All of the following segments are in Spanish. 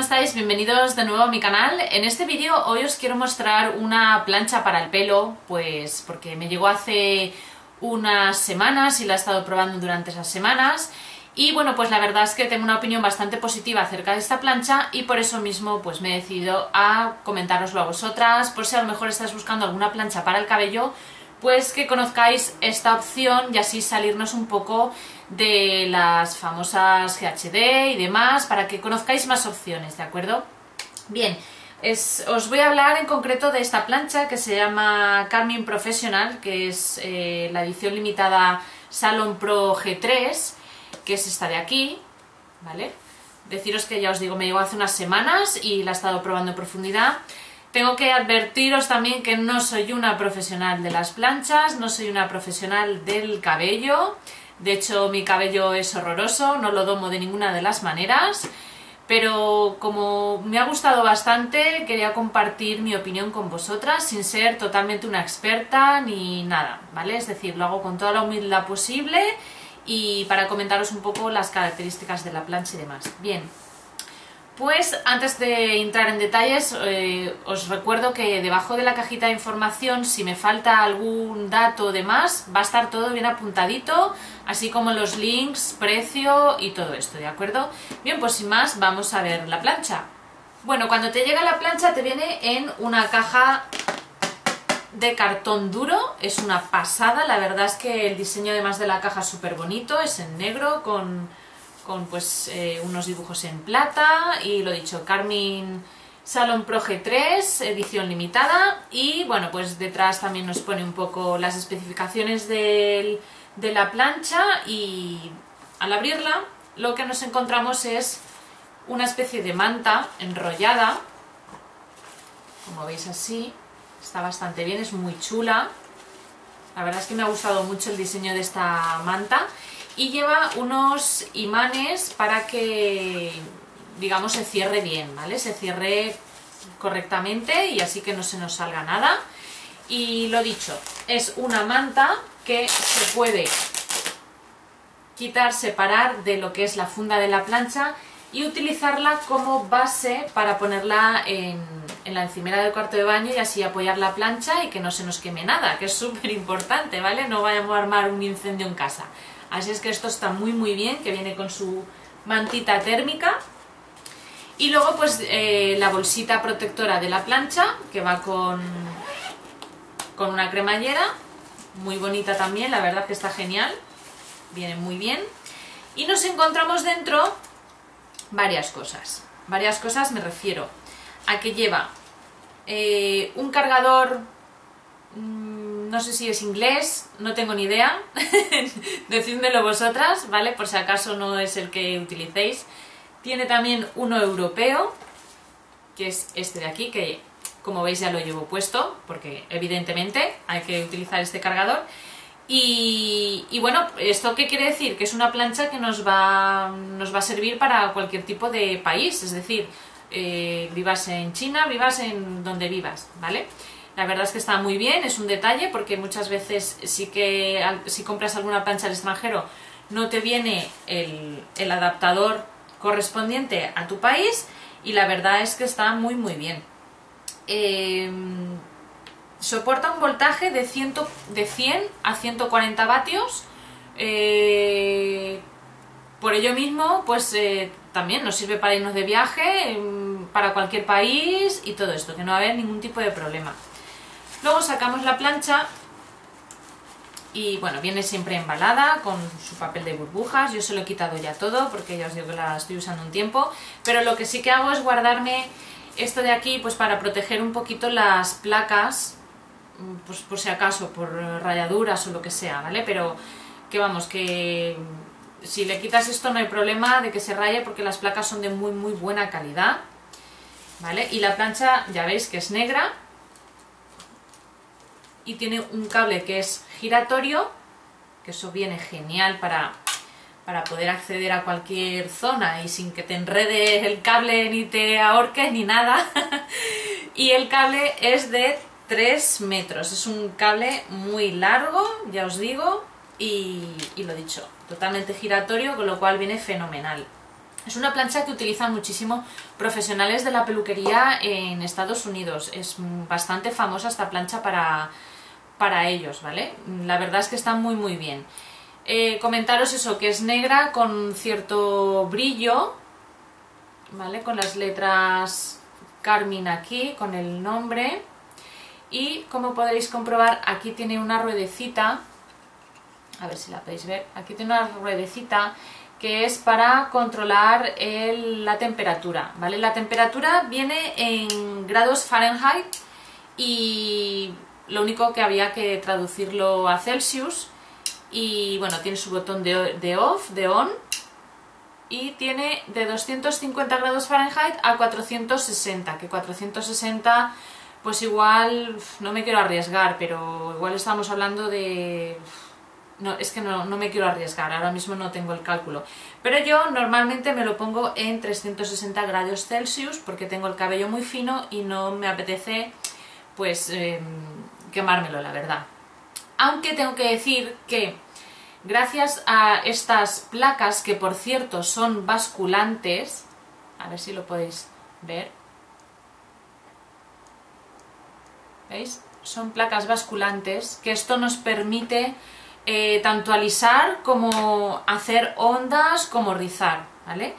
estáis? Bienvenidos de nuevo a mi canal. En este vídeo hoy os quiero mostrar una plancha para el pelo, pues porque me llegó hace unas semanas y la he estado probando durante esas semanas. Y bueno, pues la verdad es que tengo una opinión bastante positiva acerca de esta plancha y por eso mismo pues me he decidido a comentároslo a vosotras, por si a lo mejor estáis buscando alguna plancha para el cabello, pues que conozcáis esta opción y así salirnos un poco de las famosas GHD y demás, para que conozcáis más opciones, ¿de acuerdo? Bien, os voy a hablar en concreto de esta plancha que se llama Karmin Professional, que es la edición limitada Salon Pro G3, que es esta de aquí, ¿vale? Deciros que ya os digo, me llegó hace unas semanas y la he estado probando en profundidad. Tengo que advertiros también que no soy una profesional de las planchas, no soy una profesional del cabello. De hecho, mi cabello es horroroso, no lo domo de ninguna de las maneras. Pero como me ha gustado bastante, quería compartir mi opinión con vosotras sin ser totalmente una experta ni nada, ¿vale? Es decir, lo hago con toda la humildad posible y para comentaros un poco las características de la plancha y demás. Bien. Pues antes de entrar en detalles, os recuerdo que debajo de la cajita de información, si me falta algún dato o demás, va a estar todo bien apuntadito, así como los links, precio y todo esto, ¿de acuerdo? Bien, pues sin más, vamos a ver la plancha. Bueno, cuando te llega la plancha te viene en una caja de cartón duro, es una pasada, la verdad es que el diseño además de la caja es súper bonito, es en negro con pues unos dibujos en plata y lo dicho, Karmin Salon Pro G3, edición limitada. Y bueno, pues detrás también nos pone un poco las especificaciones de la plancha y al abrirla lo que nos encontramos es una especie de manta enrollada, como veis así, está bastante bien, es muy chula, la verdad es que me ha gustado mucho el diseño de esta manta. Y lleva unos imanes para que, digamos, se cierre bien, ¿vale? Se cierre correctamente y así que no se nos salga nada. Y lo dicho, es una manta que se puede quitar, separar de lo que es la funda de la plancha y utilizarla como base para ponerla en la encimera del cuarto de baño y así apoyar la plancha y que no se nos queme nada, que es súper importante, ¿vale? No vayamos a armar un incendio en casa. Así es que esto está muy muy bien, que viene con su mantita térmica. Y luego pues la bolsita protectora de la plancha, que va con una cremallera, muy bonita también, la verdad que está genial, viene muy bien. Y nos encontramos dentro varias cosas me refiero a que lleva un cargador, no sé si es inglés, no tengo ni idea, decídmelo vosotras, ¿vale? Por si acaso no es el que utilicéis. Tiene también uno europeo, que es este de aquí, que como veis ya lo llevo puesto, porque evidentemente hay que utilizar este cargador. Y bueno, ¿esto qué quiere decir? Que es una plancha que nos va a servir para cualquier tipo de país, es decir, vivas en China, vivas en donde vivas, ¿vale? La verdad es que está muy bien, es un detalle porque muchas veces sí que si compras alguna plancha al extranjero no te viene el adaptador correspondiente a tu país y la verdad es que está muy muy bien. Soporta un voltaje de 100 a 140 vatios, por ello mismo pues también nos sirve para irnos de viaje, para cualquier país y todo esto, que no va a haber ningún tipo de problema. Luego sacamos la plancha y bueno, viene siempre embalada con su papel de burbujas. Yo se lo he quitado ya todo porque ya os digo que la estoy usando un tiempo, pero lo que sí que hago es guardarme esto de aquí pues para proteger un poquito las placas, pues por si acaso, por rayaduras o lo que sea, ¿vale? Pero que vamos, que si le quitas esto no hay problema de que se raye porque las placas son de muy muy buena calidad, ¿vale? Y la plancha ya veis que es negra. Y tiene un cable que es giratorio, que eso viene genial para poder acceder a cualquier zona y sin que te enrede el cable ni te ahorques ni nada. Y el cable es de 3 metros, es un cable muy largo, ya os digo, y lo dicho, totalmente giratorio, con lo cual viene fenomenal. Es una plancha que utilizan muchísimo profesionales de la peluquería en Estados Unidos. Es bastante famosa esta plancha para ellos, ¿vale? La verdad es que está muy muy bien. Comentaros eso, que es negra con cierto brillo, ¿vale? Con las letras Karmin aquí, con el nombre. Y como podréis comprobar, aquí tiene una ruedecita, a ver si la podéis ver, aquí tiene una ruedecita que es para controlar la temperatura, ¿vale? La temperatura viene en grados Fahrenheit y lo único que había que traducirlo a Celsius. Y bueno, tiene su botón de off, de on, y tiene de 250 grados Fahrenheit a 460, que 460 pues igual, no me quiero arriesgar, pero igual estamos hablando de... No, es que no me quiero arriesgar, ahora mismo no tengo el cálculo. Pero yo normalmente me lo pongo en 360 grados Celsius porque tengo el cabello muy fino y no me apetece pues quemármelo, la verdad. Aunque tengo que decir que gracias a estas placas, que por cierto son basculantes, a ver si lo podéis ver, ¿veis? Son placas basculantes, que esto nos permite... tanto alisar como hacer ondas, como rizar, ¿vale?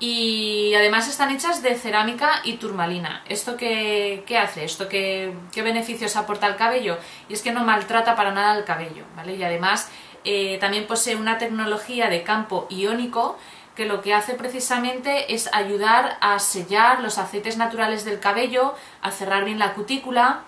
Y además están hechas de cerámica y turmalina. ¿Esto qué hace? ¿Esto qué beneficios aporta al cabello? Y es que no maltrata para nada el cabello, ¿vale? Y además también posee una tecnología de campo iónico que lo que hace precisamente es ayudar a sellar los aceites naturales del cabello, a cerrar bien la cutícula.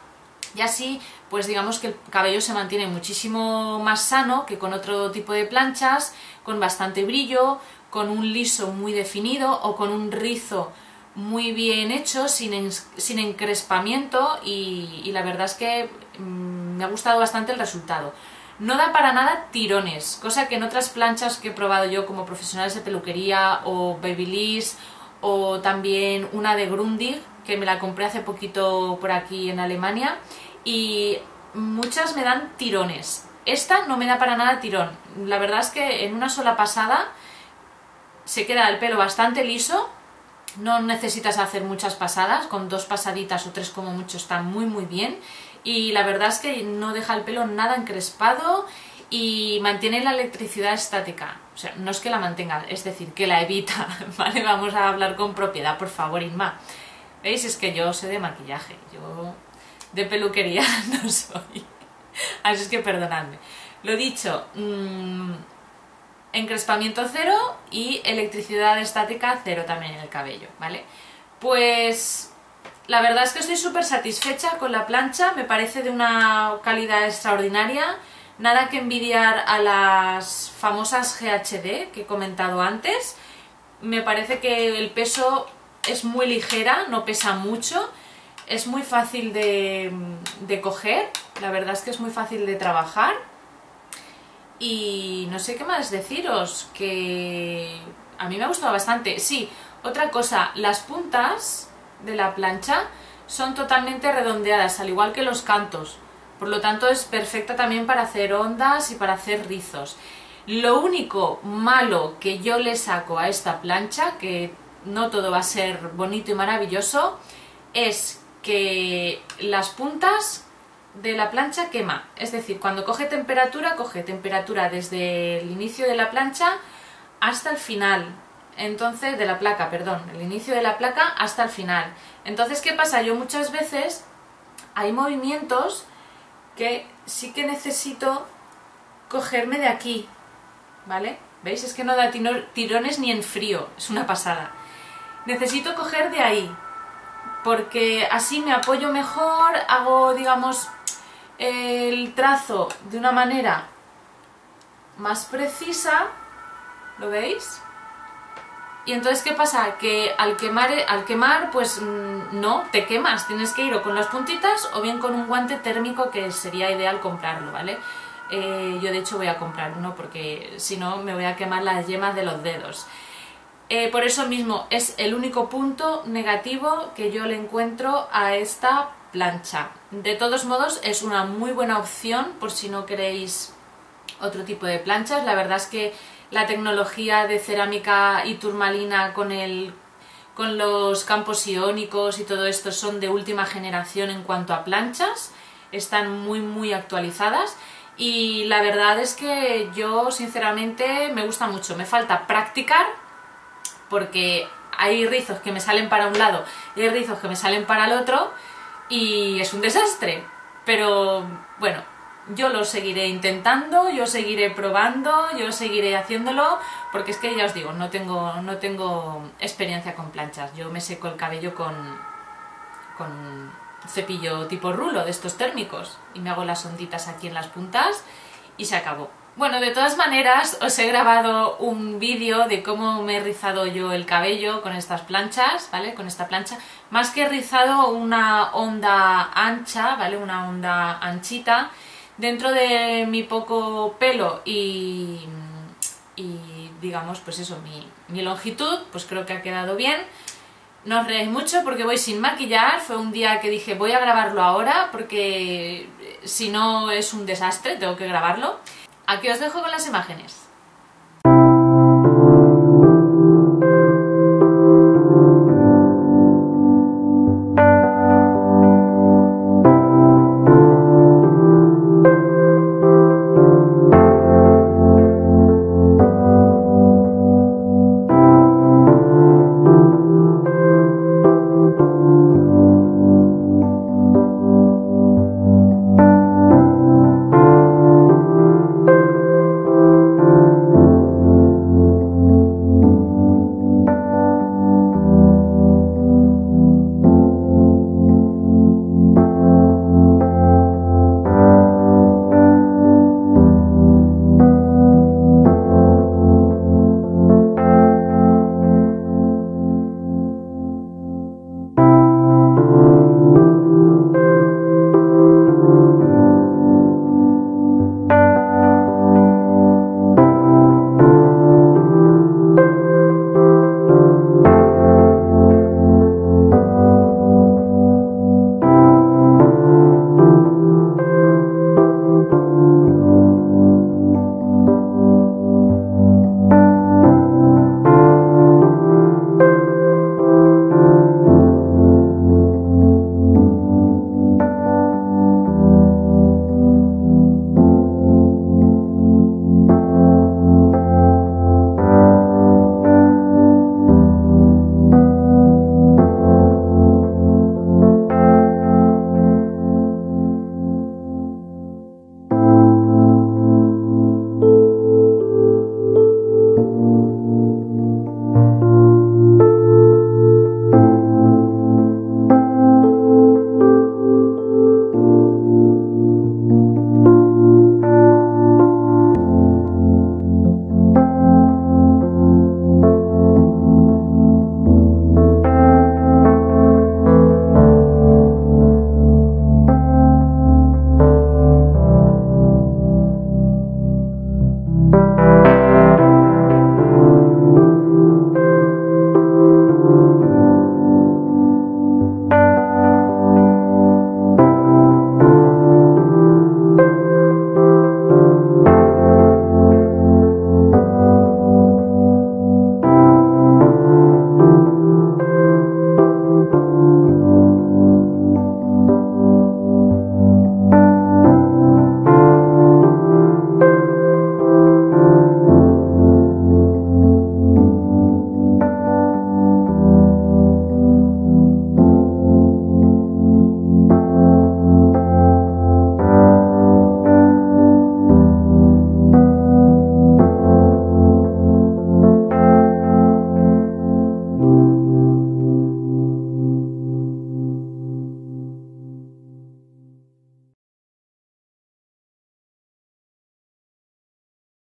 Y así, pues digamos que el cabello se mantiene muchísimo más sano que con otro tipo de planchas, con bastante brillo, con un liso muy definido o con un rizo muy bien hecho, sin encrespamiento, y la verdad es que me ha gustado bastante el resultado. No da para nada tirones, cosa que en otras planchas que he probado yo como profesionales de peluquería o Babyliss, o también una de Grundig, que me la compré hace poquito por aquí en Alemania, y muchas me dan tirones. Esta no me da para nada tirón. La verdad es que en una sola pasada se queda el pelo bastante liso, no necesitas hacer muchas pasadas, con dos pasaditas o tres como mucho está muy muy bien, y la verdad es que no deja el pelo nada encrespado y mantiene la electricidad estática. O sea, no es que la mantenga, es decir, que la evita, ¿vale? Vamos a hablar con propiedad, por favor, Inma. ¿Veis? Es que yo sé de maquillaje, yo de peluquería no soy. Así es que perdonadme. Lo dicho, encrespamiento cero y electricidad estática cero también en el cabello, ¿vale? Pues la verdad es que estoy súper satisfecha con la plancha, me parece de una calidad extraordinaria. Nada que envidiar a las famosas GHD que he comentado antes. Me parece que el peso... es muy ligera, no pesa mucho, es muy fácil de coger, la verdad es que es muy fácil de trabajar. Y no sé qué más deciros, que a mí me ha gustado bastante. Sí, otra cosa, las puntas de la plancha son totalmente redondeadas, al igual que los cantos, por lo tanto es perfecta también para hacer ondas y para hacer rizos. Lo único malo que yo le saco a esta plancha, que no todo va a ser bonito y maravilloso, es que las puntas de la plancha quema, es decir, cuando coge temperatura desde el inicio de la plancha hasta el final, entonces, de la placa, perdón, el inicio de la placa hasta el final. Entonces, ¿qué pasa? Yo muchas veces hay movimientos que sí que necesito cogerme de aquí, ¿vale? ¿Veis? Es que no da tirones ni en frío, es una pasada. Necesito coger de ahí, porque así me apoyo mejor, hago, digamos, el trazo de una manera más precisa, ¿lo veis? Y entonces, ¿qué pasa? Que al quemar, pues no, te quemas, tienes que ir o con las puntitas o bien con un guante térmico, que sería ideal comprarlo, ¿vale? Yo de hecho voy a comprar uno porque si no me voy a quemar las yemas de los dedos. Por eso mismo es el único punto negativo que yo le encuentro a esta plancha. De todos modos es una muy buena opción por si no queréis otro tipo de planchas. La verdad es que la tecnología de cerámica y turmalina con los campos iónicos y todo esto son de última generación en cuanto a planchas, están muy actualizadas y la verdad es que yo sinceramente me gusta mucho. Me falta practicar porque hay rizos que me salen para un lado y hay rizos que me salen para el otro y es un desastre, pero bueno, yo lo seguiré intentando, yo seguiré probando, yo seguiré haciéndolo, porque es que ya os digo, no tengo experiencia con planchas. Yo me seco el cabello con cepillo tipo rulo de estos térmicos y me hago las onditas aquí en las puntas y se acabó. Bueno, de todas maneras os he grabado un vídeo de cómo me he rizado yo el cabello con estas planchas, ¿vale? Con esta plancha, más que he rizado una onda ancha, ¿vale? Una onda anchita. Dentro de mi poco pelo y digamos, pues eso, mi longitud, pues creo que ha quedado bien. No os reáis mucho porque voy sin maquillar, fue un día que dije voy a grabarlo ahora porque si no es un desastre, tengo que grabarlo. Aquí os dejo con las imágenes.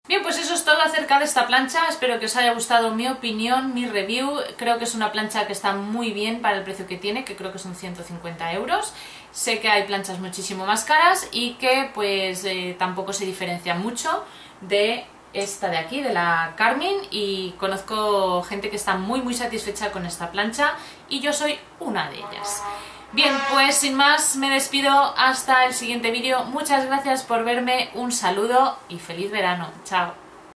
Bien, pues eso es todo acerca de esta plancha, espero que os haya gustado mi opinión, mi review. Creo que es una plancha que está muy bien para el precio que tiene, que creo que son 150 €. Sé que hay planchas muchísimo más caras y que pues tampoco se diferencia mucho de esta de aquí, de la Karmin, y conozco gente que está muy satisfecha con esta plancha y yo soy una de ellas. Bien, pues sin más me despido hasta el siguiente vídeo. Muchas gracias por verme, un saludo y feliz verano. Chao.